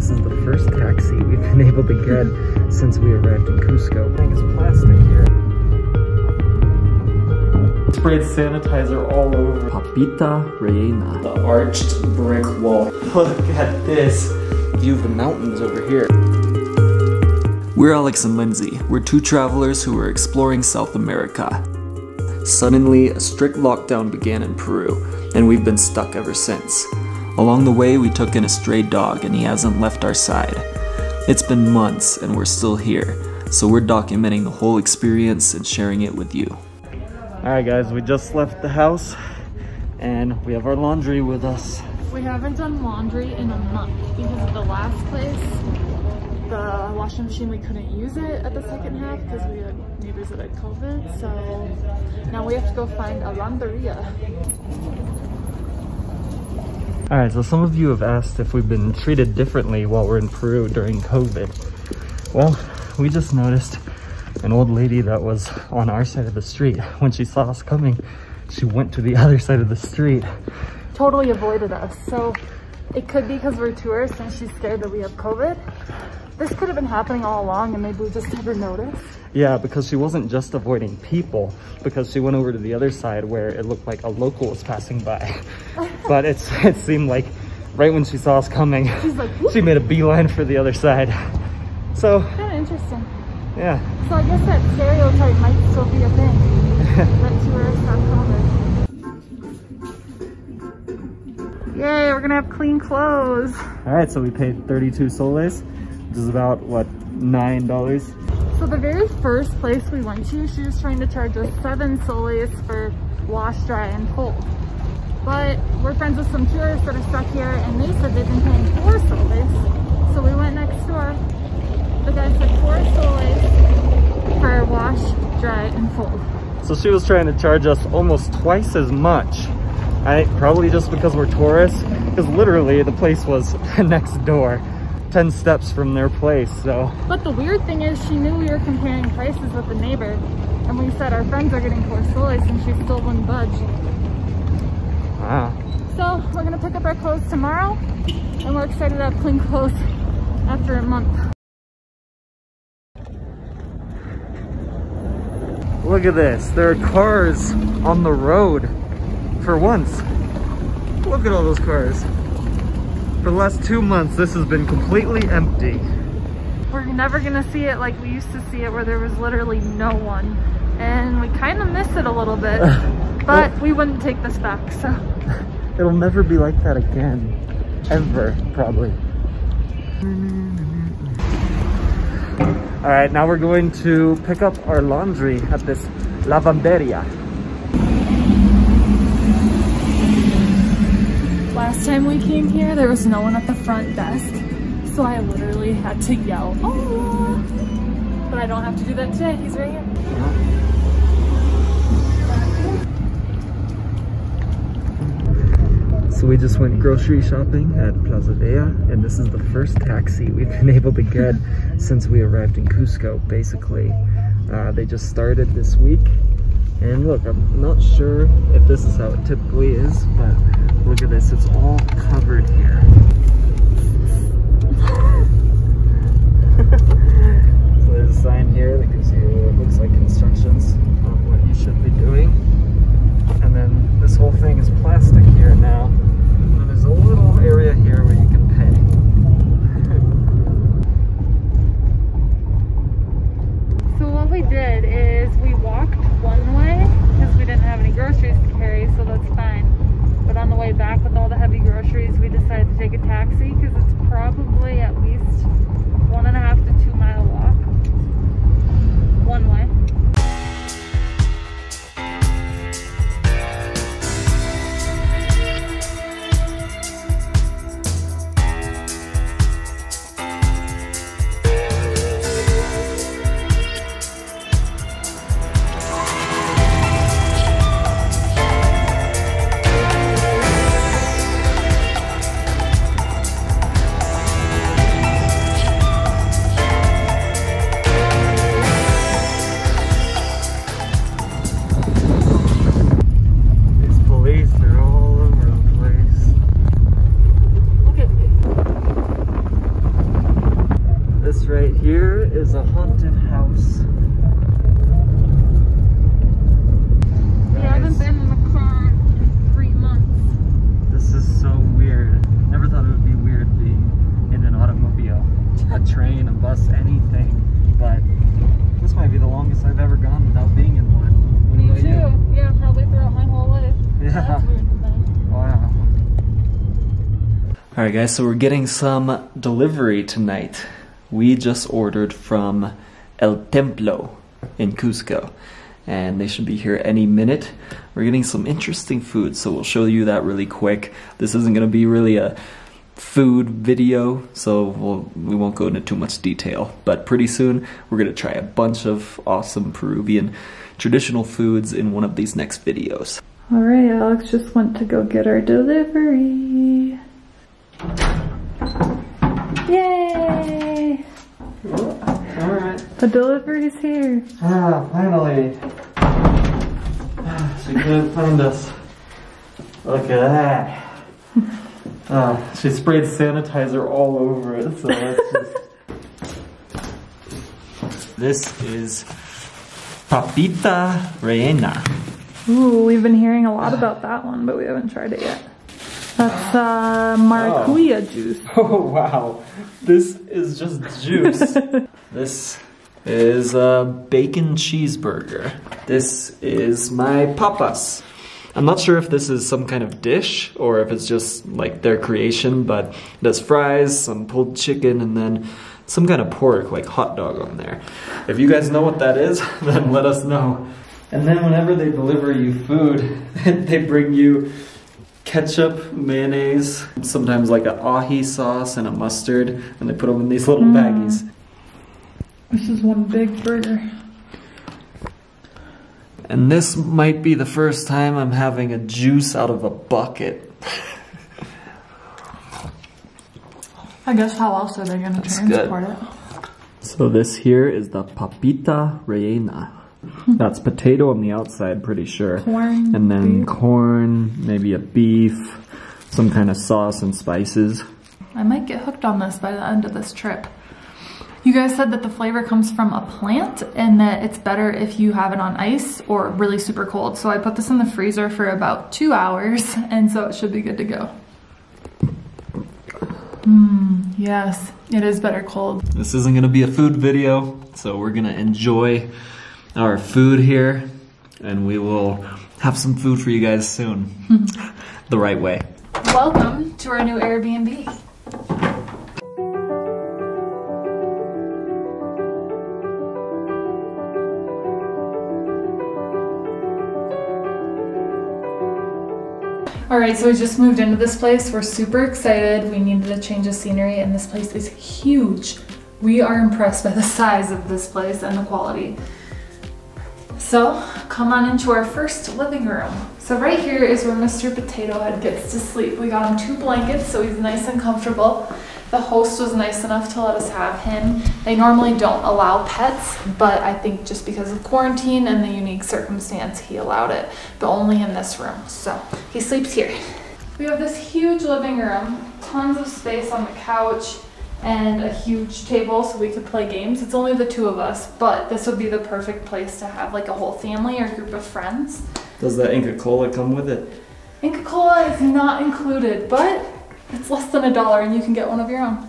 This is the first taxi we've been able to get since we arrived in Cusco. I think it's plastic here. Sprayed sanitizer all over. Papita Reina. The arched brick wall. Look at this view of the mountains over here. We're Alex and Lindsay. We're two travelers who are exploring South America. Suddenly, a strict lockdown began in Peru, and we've been stuck ever since. Along the way, we took in a stray dog, and he hasn't left our side. It's been months, and we're still here, so we're documenting the whole experience and sharing it with you. Alright guys, we just left the house, and we have our laundry with us. We haven't done laundry in a month, because of the last place. The washing machine, we couldn't use it at the second half because we had neighbors that had COVID, so now we have to go find a laundria. Alright, so some of you have asked if we've been treated differently while we're in Peru during COVID. Well, we just noticed an old lady that was on our side of the street. When she saw us coming, she went to the other side of the street. Totally avoided us, so it could be because we're tourists and she's scared that we have COVID. This could have been happening all along and maybe we just never noticed. Yeah, because she wasn't just avoiding people, because she went over to the other side where it looked like a local was passing by. But it seemed like right when she saw us coming, like, she made a beeline for the other side. So kind of interesting. Yeah. So I guess that stereotype might still be a thing. That tourists have COVID. Yay, we're gonna have clean clothes. All right, so we paid 32 soles. Which is about, what, $9? So the very first place we went to, she was trying to charge us 7 soles for wash, dry, and fold. But we're friends with some tourists that are stuck here, and they said they've been paying 4 soles. So we went next door. The guy said 4 soles for wash, dry, and fold. So she was trying to charge us almost twice as much. Probably just because we're tourists, because literally the place was next door. 10 steps from their place, so. But the weird thing is, she knew we were comparing prices with the neighbor, and we said our friends are getting 4 soles, and she still wouldn't budge. Wow. So, we're gonna pick up our clothes tomorrow, and we're excited to have clean clothes after a month. Look at this, there are cars on the road for once. Look at all those cars. For the last 2 months, this has been completely empty. We're never gonna see it like we used to see it, where there was literally no one. And we kind of miss it a little bit, but we wouldn't take this back, so. It'll never be like that again. Ever, probably. All right, now we're going to pick up our laundry at this lavanderia. Last time we came here, there was no one at the front desk, so I literally had to yell, "Oh!" But I don't have to do that today, he's right here. So we just went grocery shopping at Plaza Vea, and this is the first taxi we've been able to get since we arrived in Cusco, basically. They just started this week, and look, I'm not sure if this is how it typically is, but look at this, it's all covered here. So there's a sign here that gives you, it looks like instructions on what you should be doing. And then this whole thing is plastic here now. And then there's a little area here where you can pay. So what we did is we walked one way because we didn't have any groceries to carry, so that's fine. But on the way back with all the heavy groceries, we decided to take a right here is a haunted house. We haven't been in a car in 3 months. This is so weird. Never thought it would be weird being in an automobile, a train, a bus, anything. But this might be the longest I've ever gone without being in one. Me too. Yeah, probably throughout my whole life. Yeah. That's weird. Wow. Alright guys, so we're getting some delivery tonight. We just ordered from El Templo in Cusco, and they should be here any minute. We're getting some interesting food, so we'll show you that really quick. This isn't going to be really a food video, so we won't go into too much detail. But pretty soon, we're going to try a bunch of awesome Peruvian traditional foods in one of these next videos. Alright, Alex just went to go get our delivery. Yay! Alright. The delivery's here. Ah, finally. She couldn't find us. Look at that. She sprayed sanitizer all over it, so that's just... This is Papita Reina. Ooh, we've been hearing a lot about that one, but we haven't tried it yet. That's maracuya juice. Oh, wow. This is just juice. This is a bacon cheeseburger. This is my papas. I'm not sure if this is some kind of dish or if it's just like their creation, but it has fries, some pulled chicken, and then some kind of pork, like hot dog on there. If you guys know what that is, then let us know. And then whenever they deliver you food, they bring you ketchup, mayonnaise, sometimes like an ahi sauce and a mustard, and they put them in these little baggies. This is one big burger. And this might be the first time I'm having a juice out of a bucket. I guess how else are they going to transport it? So this here is the Papita Reina. That's potato on the outside, pretty sure. Corn. And then corn, maybe a beef, some kind of sauce and spices. I might get hooked on this by the end of this trip. You guys said that the flavor comes from a plant and that it's better if you have it on ice or really super cold. So I put this in the freezer for about 2 hours, and so it should be good to go. Mmm, yes, it is better cold. This isn't going to be a food video, so we're going to enjoy our food here, and we will have some food for you guys soon. The right way. Welcome to our new Airbnb. Alright, so we just moved into this place. We're super excited. We needed a change of scenery, and this place is huge. We are impressed by the size of this place and the quality. So, come on into our first living room. So right here is where Mr. Potato Head gets to sleep. We got him 2 blankets, so he's nice and comfortable. The host was nice enough to let us have him. They normally don't allow pets, but I think just because of quarantine and the unique circumstance, he allowed it, but only in this room. So, he sleeps here. We have this huge living room, tons of space on the couch, and a huge table so we could play games. It's only the 2 of us, but this would be the perfect place to have like a whole family or group of friends. Does that Inca Cola come with it? Inca Cola is not included, but it's less than $1 and you can get one of your own.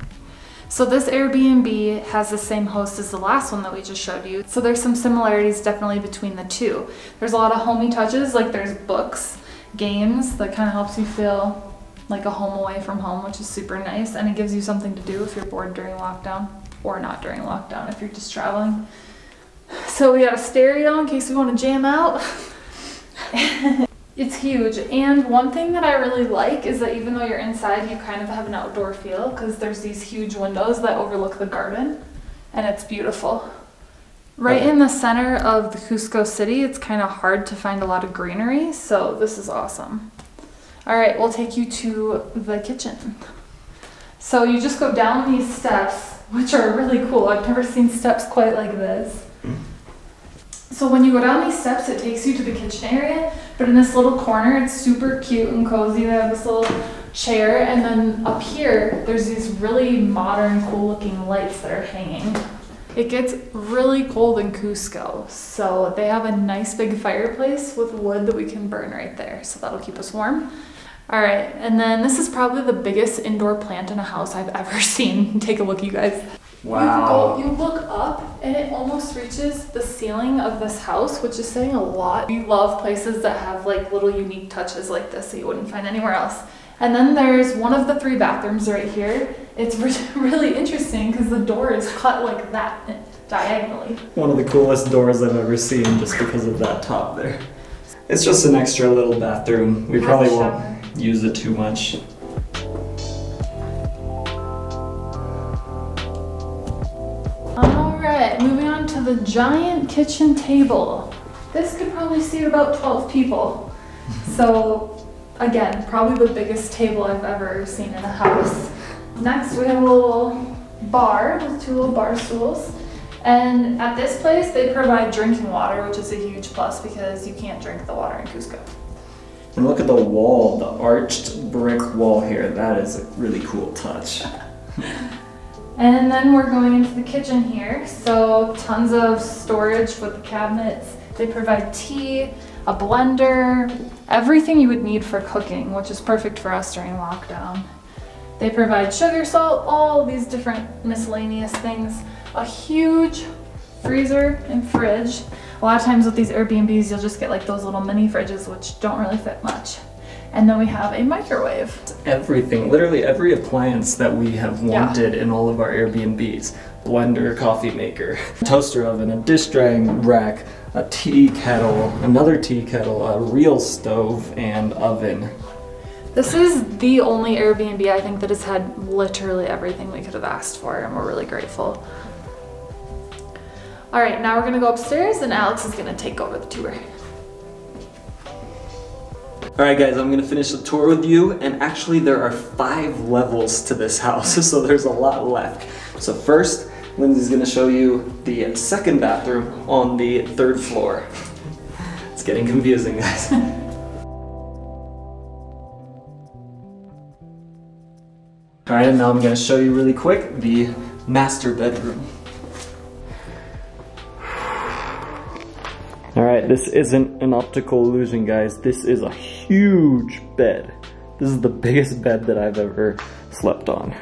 So this Airbnb has the same host as the last one that we just showed you. So there's some similarities definitely between the two. There's a lot of homey touches, like there's books, games, that kind of helps you feel like a home away from home, which is super nice, and it gives you something to do if you're bored during lockdown, or not during lockdown if you're just traveling. So we got a stereo in case we want to jam out. It's huge, and one thing that I really like is that even though you're inside, you kind of have an outdoor feel because there's these huge windows that overlook the garden, and it's beautiful. Right in the center of the Cusco city, it's kind of hard to find a lot of greenery, so this is awesome. All right, we'll take you to the kitchen. So you just go down these steps, which are really cool. I've never seen steps quite like this. So when you go down these steps, it takes you to the kitchen area, but in this little corner, it's super cute and cozy. They have this little chair, and then up here there's these really modern, cool looking lights that are hanging. It gets really cold in Cusco, so they have a nice big fireplace with wood that we can burn right there, so that'll keep us warm. All right, and then this is probably the biggest indoor plant in a house I've ever seen. Take a look, you guys. Wow. You look up and it almost reaches the ceiling of this house, which is saying a lot. We love places that have like little unique touches like this that you wouldn't find anywhere else. And then there's one of the three bathrooms right here. It's really interesting because the door is cut like that diagonally. One of the coolest doors I've ever seen, just because of that top there. It's just an extra little bathroom. We probably won't use it too much. All right, moving on to the giant kitchen table. This could probably seat about 12 people. So, again, probably the biggest table I've ever seen in a house. Next, we have a little bar with two little bar stools. And at this place, they provide drinking water, which is a huge plus because you can't drink the water in Cusco. And look at the wall, the arched brick wall here. That is a really cool touch. And then we're going into the kitchen here. So tons of storage with the cabinets. They provide tea, a blender, everything you would need for cooking, which is perfect for us during lockdown. They provide sugar, salt, all these different miscellaneous things. A huge freezer and fridge. A lot of times with these Airbnbs, you'll just get like those little mini fridges, which don't really fit much. And then we have a microwave. Everything, literally every appliance that we have wanted in all of our Airbnbs. Blender, coffee maker, toaster oven, a dish drying rack, a tea kettle, another tea kettle, a real stove, and oven. This is the only Airbnb I think that has had literally everything we could have asked for, and we're really grateful. All right, now we're gonna go upstairs and Alex is gonna take over the tour. All right guys, I'm gonna finish the tour with you, and actually there are 5 levels to this house, so there's a lot left. So first, Lindsay's gonna show you the second bathroom on the 3rd floor. It's getting confusing, guys. All right, and now I'm gonna show you really quick the master bedroom. All right, this isn't an optical illusion, guys. This is a huge bed. This is the biggest bed that I've ever slept on.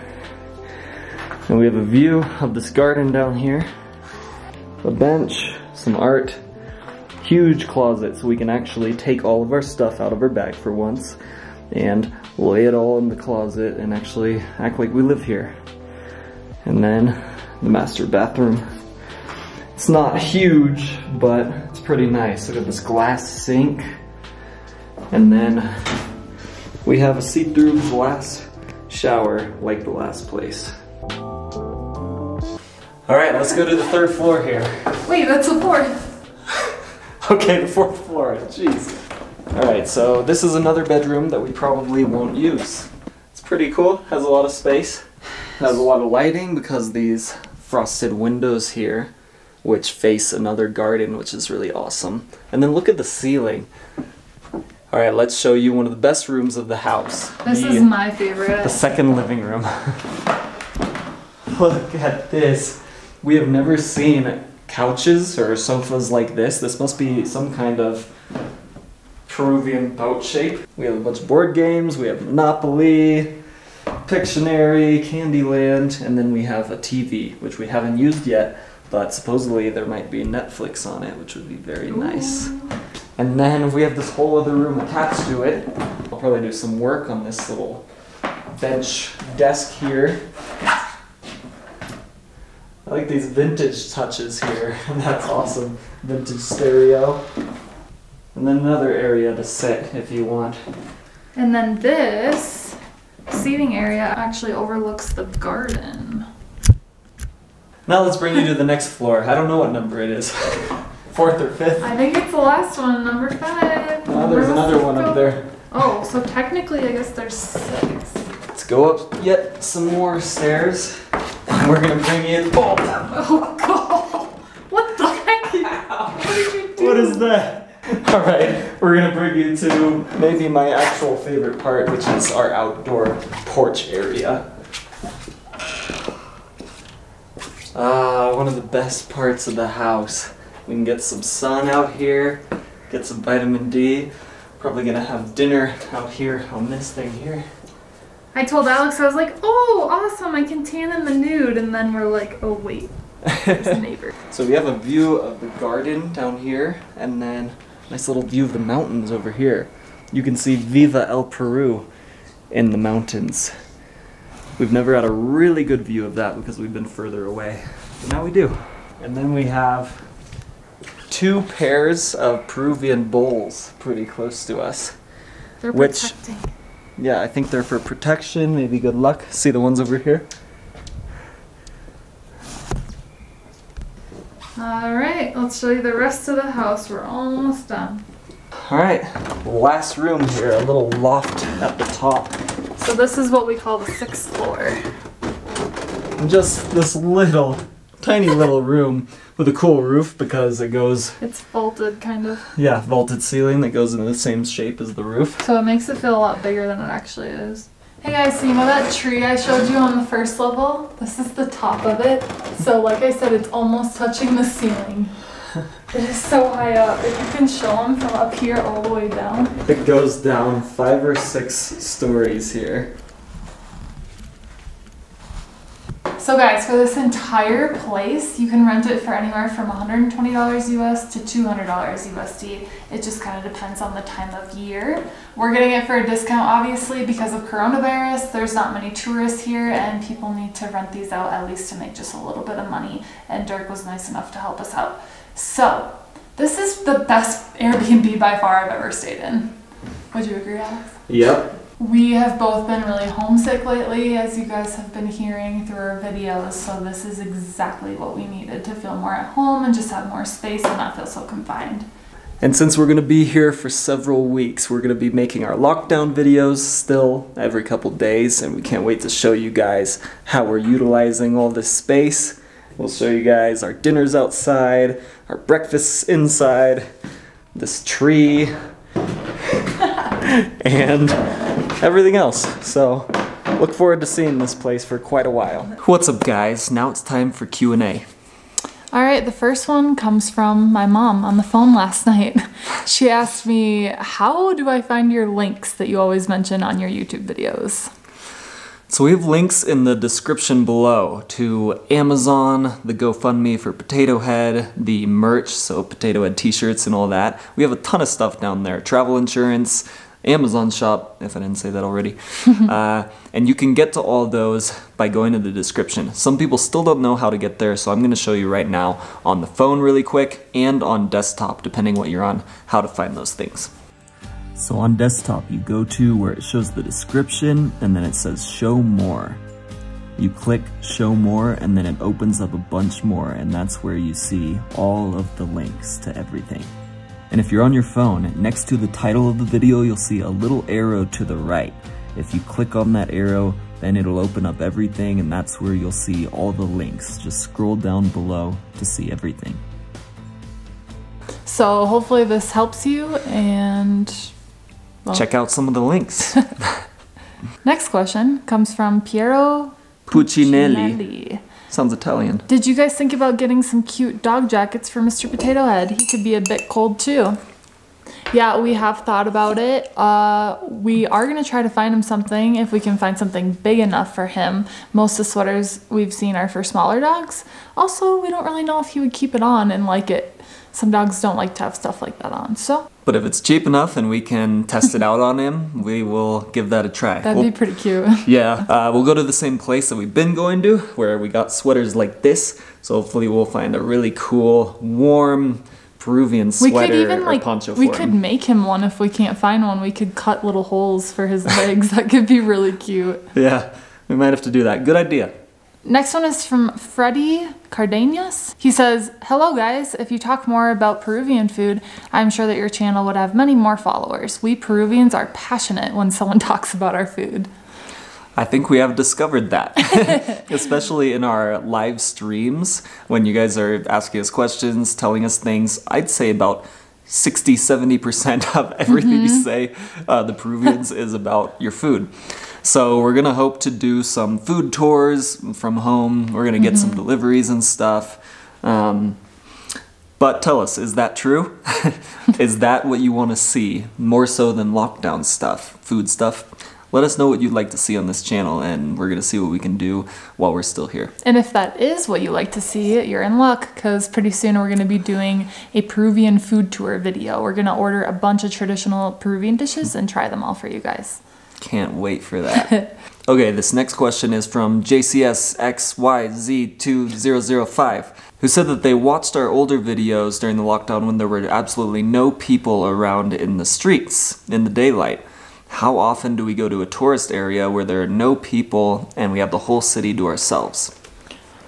And we have a view of this garden down here, a bench, some art, huge closet, so we can actually take all of our stuff out of our bag for once and lay it all in the closet and actually act like we live here. And then the master bathroom. It's not huge, but it's pretty nice. Look at this glass sink. And then we have a see-through glass shower like the last place. All right, let's go to the 3rd floor here. Wait, that's the 4th. Okay, the 4th floor, jeez. All right, so this is another bedroom that we probably won't use. It's pretty cool, has a lot of space, has a lot of lighting because these frosted windows here, which face another garden, which is really awesome. And then look at the ceiling. All right, let's show you one of the best rooms of the house. This is my favorite. The second living room. Look at this. We have never seen couches or sofas like this. This must be some kind of Peruvian boat shape. We have a bunch of board games. We have Monopoly, Pictionary, Candyland, and then we have a TV, which we haven't used yet, but supposedly there might be Netflix on it, which would be very nice. And then we have this whole other room attached to it. I'll probably do some work on this little bench desk here. I like these vintage touches here, and that's awesome. Vintage stereo. And then another area to sit if you want. And then this seating area actually overlooks the garden. Now let's bring you to the next floor. I don't know what number it is. 4th or 5th? I think it's the last one, number 5. Oh, there's another one up there. Oh, so technically I guess there's 6. Let's go up yet some more stairs. We're gonna bring in. Oh god! What the heck? What did you do? What is that? All right, we're gonna bring you to maybe my actual favorite part, which is our outdoor porch area. One of the best parts of the house. We can get some sun out here, get some vitamin D. Probably gonna have dinner out here on this thing here. I told Alex, I was like, oh, awesome, I can tan in the nude. And then we're like, oh, wait, there's a neighbor. So we have a view of the garden down here, and then nice little view of the mountains over here. You can see Viva El Peru in the mountains. We've never had a really good view of that because we've been further away, but now we do. And then we have two pairs of Peruvian bulls pretty close to us. They're protecting. Yeah, I think they're for protection, maybe good luck. See the ones over here? All right, let's show you the rest of the house. We're almost done. All right, last room here, a little loft at the top. So this is what we call the 6th floor. Just this little, tiny little room with a cool roof because it goes... It's vaulted, kind of. Yeah, vaulted ceiling that goes in the same shape as the roof. So it makes it feel a lot bigger than it actually is. Hey guys, so you know that tree I showed you on the first level? This is the top of it. So like I said, it's almost touching the ceiling. It is so high up. If you can show them from up here all the way down. It goes down 5 or 6 stories here. So guys, for this entire place, you can rent it for anywhere from $120 US to $200 USD. It just kind of depends on the time of year. We're getting it for a discount, obviously, because of coronavirus. There's not many tourists here, and people need to rent these out at least to make just a little bit of money. And Derek was nice enough to help us out. So, this is the best Airbnb by far I've ever stayed in. Would you agree, Alex? Yep. We have both been really homesick lately, as you guys have been hearing through our videos, so this is exactly what we needed to feel more at home and just have more space and not feel so confined. And since we're going to be here for several weeks, we're going to be making our lockdown videos still every couple days, and we can't wait to show you guys how we're utilizing all this space. We'll show you guys our dinners outside, our breakfasts inside, this tree, and everything else. So look forward to seeing this place for quite a while. What's up guys, now it's time for Q&A. All right, the first one comes from my mom on the phone last night. She asked me, how do I find your links that you always mention on your YouTube videos? So we have links in the description below to Amazon, the GoFundMe for Potato Head, the merch, so Potato Head t-shirts and all that. We have a ton of stuff down there, travel insurance, Amazon shop, if I didn't say that already. And you can get to all those by going to the description. Some people still don't know how to get there, so I'm going to show you right now on the phone really quick and on desktop, depending what you're on, how to find those things. So on desktop, you go to where it shows the description and then it says show more. You click show more and then it opens up a bunch more, and that's where you see all of the links to everything. And if you're on your phone, next to the title of the video, you'll see a little arrow to the right. If you click on that arrow, then it'll open up everything, and that's where you'll see all the links. Just scroll down below to see everything. So hopefully this helps you, and well, check out some of the links. Next question comes from Piero Puccinelli. Sounds Italian. Did you guys think about getting some cute dog jackets for Mr. Potato Head? He could be a bit cold too. Yeah, we have thought about it. We are gonna try to find him something if we can find something big enough for him. Most of the sweaters we've seen are for smaller dogs. Also, we don't really know if he would keep it on and like it. Some dogs don't like to have stuff like that on, so. But if it's cheap enough and we can test it out on him, we will give that a try. That'd be pretty cute. Yeah, we'll go to the same place that we've been going to, where we got sweaters like this. So hopefully we'll find a really cool, warm Peruvian sweater or poncho for him. We could make him one if we can't find one. We could cut little holes for his legs. That could be really cute. Yeah, we might have to do that. Good idea. Next one is from Freddy Cardenas. He says, hello guys, if you talk more about Peruvian food, I'm sure that your channel would have many more followers. We Peruvians are passionate when someone talks about our food. I think we have discovered that, especially in our live streams. When you guys are asking us questions, telling us things, I'd say about 60–70% of everything you say, the Peruvians, is about your food. So we're gonna hope to do some food tours from home. We're gonna get some deliveries and stuff. But tell us, is that true? Is that what you want to see? More so than lockdown stuff, food stuff? Let us know what you'd like to see on this channel, and we're going to see what we can do while we're still here. And if that is what you like to see, you're in luck, because pretty soon we're going to be doing a Peruvian food tour video. We're going to order a bunch of traditional Peruvian dishes and try them all for you guys. Can't wait for that. Okay, this next question is from JCSXYZ2005, who said that they watched our older videos during the lockdown when there were absolutely no people around in the streets in the daylight. How often do we go to a tourist area where there are no people and we have the whole city to ourselves?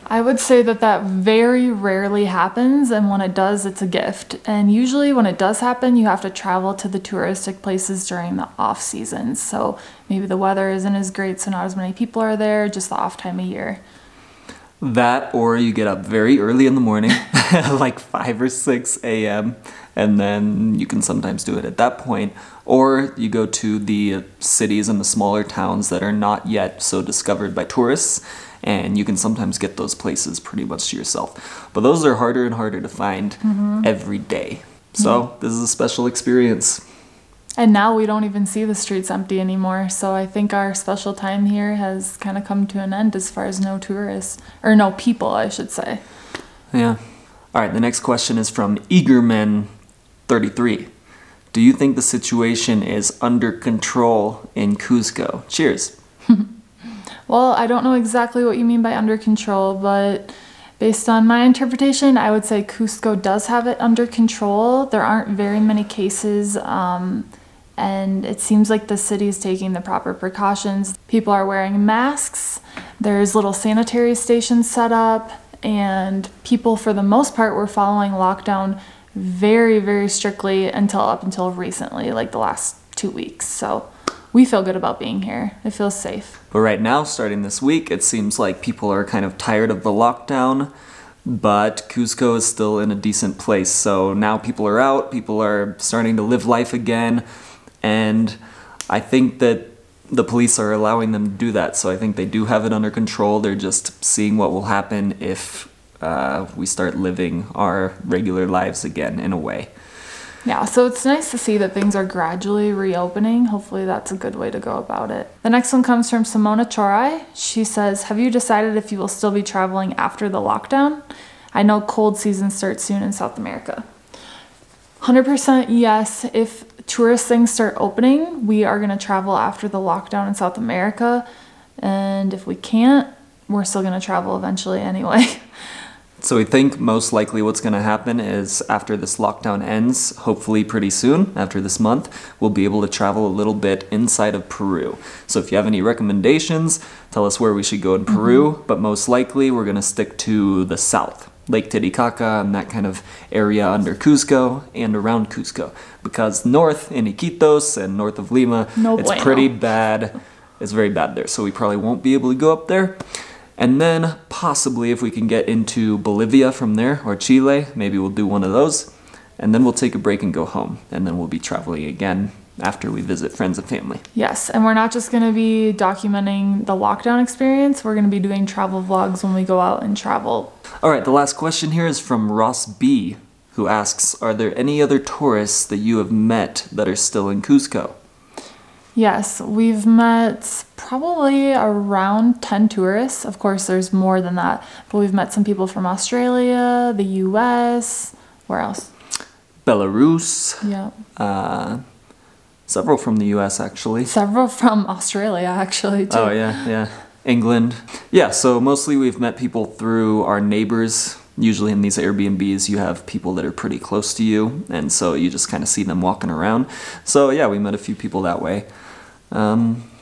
I would say that that very rarely happens, and when it does, it's a gift. And usually when it does happen, you have to travel to the touristic places during the off season. So maybe the weather isn't as great, so not as many people are there, just the off time of year. That, or you get up very early in the morning, like 5 or 6 a.m., and then you can sometimes do it at that point. Or you go to the cities and the smaller towns that are not yet so discovered by tourists, and you can sometimes get those places pretty much to yourself. But those are harder and harder to find every day. So this is a special experience. And now we don't even see the streets empty anymore, so I think our special time here has kind of come to an end as far as no tourists, or no people, I should say. Yeah. All right, the next question is from Eagerman33. Do you think the situation is under control in Cusco? Cheers. Well, I don't know exactly what you mean by under control, but based on my interpretation, I would say Cusco does have it under control. There aren't very many cases, and it seems like the city is taking the proper precautions. People are wearing masks, there's little sanitary stations set up, and people, for the most part, were following lockdown very, very strictly up until recently, like the last 2 weeks. So we feel good about being here. It feels safe. But right now, starting this week, it seems like people are kind of tired of the lockdown, but Cusco is still in a decent place. So now people are out, people are starting to live life again, and I think that the police are allowing them to do that. So I think they do have it under control. They're just seeing what will happen if we start living our regular lives again, in a way. Yeah, so it's nice to see that things are gradually reopening. Hopefully that's a good way to go about it. The next one comes from Simona Chorai. She says, have you decided if you will still be traveling after the lockdown? I know cold season starts soon in South America. 100% yes. If tourist things start opening, we are going to travel after the lockdown in South America. And if we can't, we're still going to travel eventually anyway. So we think most likely what's going to happen is after this lockdown ends, hopefully pretty soon, after this month, we'll be able to travel a little bit inside of Peru. So if you have any recommendations, tell us where we should go in Peru, but most likely we're going to stick to the south, Lake Titicaca and that kind of area under Cusco and around Cusco. Because north in Iquitos and north of Lima, it's pretty bad. It's very bad there, so we probably won't be able to go up there. And then possibly if we can get into Bolivia from there, or Chile, maybe we'll do one of those. And then we'll take a break and go home. And then we'll be traveling again after we visit friends and family. Yes, and we're not just going to be documenting the lockdown experience. We're going to be doing travel vlogs when we go out and travel. All right, the last question here is from Ross B, who asks, are there any other tourists that you have met that are still in Cusco? Yes, we've met probably around 10 tourists. Of course, there's more than that, but we've met some people from Australia, the US, where else? Belarus. Yeah. Several from the US, actually. Several from Australia, actually, too. Oh, yeah, yeah. England. Yeah, so mostly we've met people through our neighbors. Usually in these Airbnbs, you have people that are pretty close to you, and so you just kind of see them walking around. So yeah, we met a few people that way.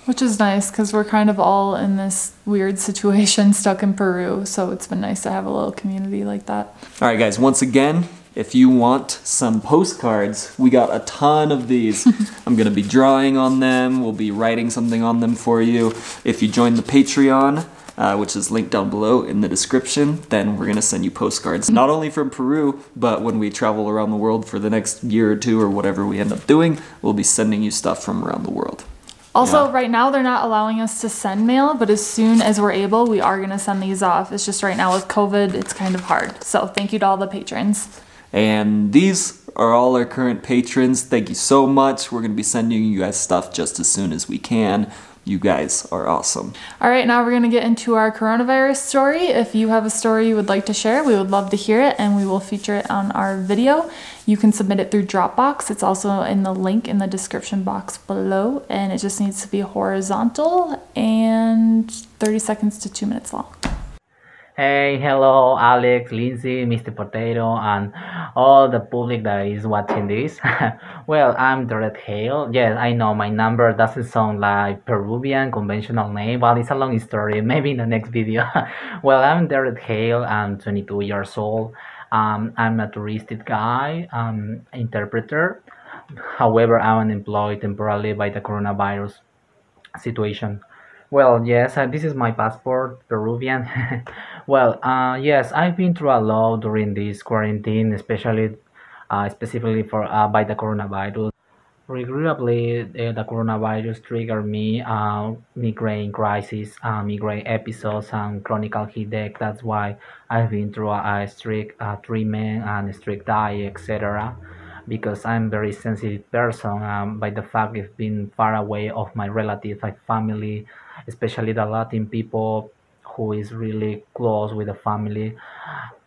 Which is nice, because we're kind of all in this weird situation stuck in Peru, so it's been nice to have a little community like that. All right, guys, once again, if you want some postcards, we got a ton of these. I'm going to be drawing on them. We'll be writing something on them for you. If you join the Patreon, which is linked down below in the description, then we're gonna send you postcards, not only from Peru, but when we travel around the world for the next year or two or whatever we end up doing, we'll be sending you stuff from around the world. Also, right now they're not allowing us to send mail, but as soon as we're able, we are gonna send these off. It's just right now with COVID, it's kind of hard. So thank you to all the patrons. And these are all our current patrons. Thank you so much. We're gonna be sending you guys stuff just as soon as we can. You guys are awesome. All right, now we're gonna get into our coronavirus story. If you have a story you would like to share, we would love to hear it, and we will feature it on our video. You can submit it through Dropbox. It's also in the link in the description box below, and it just needs to be horizontal and 30 seconds to 2 minutes long. Hey, hello, Alex, Lindsay, Mr. Potato, and all the public that is watching this. Well, I'm Derek Hale. Yes, I know my number doesn't sound like Peruvian conventional name, but it's a long story. Maybe in the next video. Well, I'm Derek Hale. I'm 22 years old. I'm a touristic guy, interpreter. However, I'm unemployed temporarily by the coronavirus situation. Well, yes, this is my passport, Peruvian. Well, yes, I've been through a lot during this quarantine, especially specifically for by the coronavirus. Regrettably, the coronavirus triggered me migraine crisis, migraine episodes, and chronic headache. That's why I've been through a strict treatment and strict diet, etc. Because I'm very sensitive person, by the fact of being far away of my relatives, my family, especially the Latin people who is really close with the family,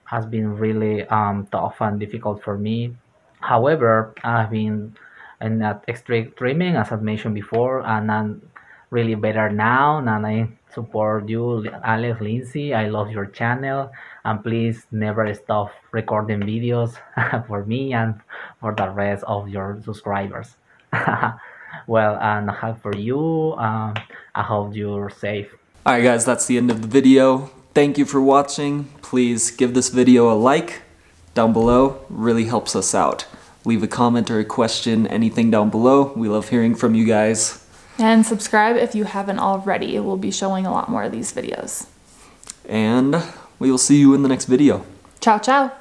has been really tough and difficult for me. However, I've been in that strict treatment, as I mentioned before, and I'm really better now, and I support you, Alex, Lindsay. I love your channel, and please never stop recording videos for me and for the rest of your subscribers. Well, and I have for you, I hope you're safe. All right, guys, that's the end of the video. Thank you for watching. Please give this video a like down below. Really helps us out. Leave a comment or a question, anything down below. We love hearing from you guys. And subscribe if you haven't already. We'll be showing a lot more of these videos. And we will see you in the next video. Ciao, ciao.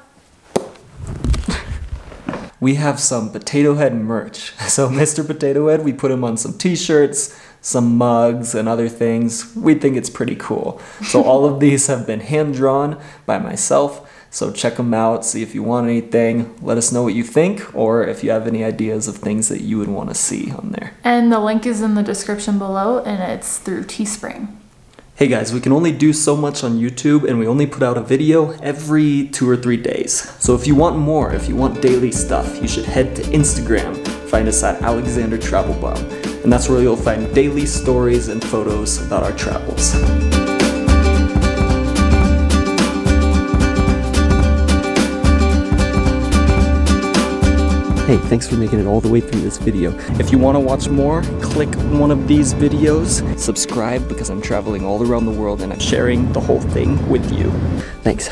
We have some Potato Head merch. So Mr. Potato Head, we put him on some t-shirts, some mugs, and other things. We think it's pretty cool. So all of these have been hand-drawn by myself. So check them out, see if you want anything, let us know what you think, or if you have any ideas of things that you would want to see on there. And the link is in the description below, and it's through Teespring. Hey guys, we can only do so much on YouTube, and we only put out a video every 2 or 3 days. So if you want more, if you want daily stuff, you should head to Instagram, find us at Alexander Travelbum, and that's where you'll find daily stories and photos about our travels. Hey, thanks for making it all the way through this video. If you want to watch more, click one of these videos, subscribe, because I'm traveling all around the world and I'm sharing the whole thing with you. Thanks.